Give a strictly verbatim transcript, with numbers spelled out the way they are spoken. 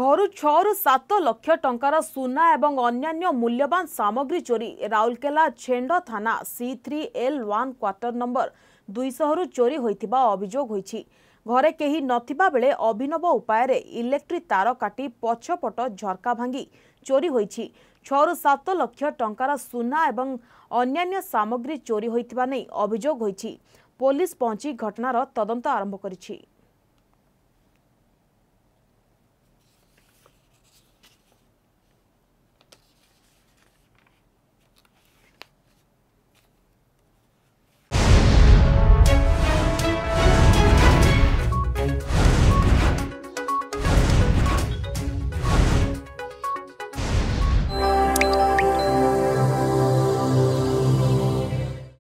घर छु सात लक्ष टंकार सुना एवं अन्यान्य मूल्यवान सामग्री चोरी राउरकेला छेंड थाना C three L one quarter number दुईशह चोरी होता अभियोग होई। घरे केही नथिबा बेले अभिनव उपाय इलेक्ट्रिक तार काटी पछपट झरका भांगी चोरी होई। छह सात लक्ष टंकार सुना एवं अन्यान्य सामग्री चोरी होता नहीं अभियोग होई। पुलिस पहुंची घटनार तदंत आरंभ करिछि।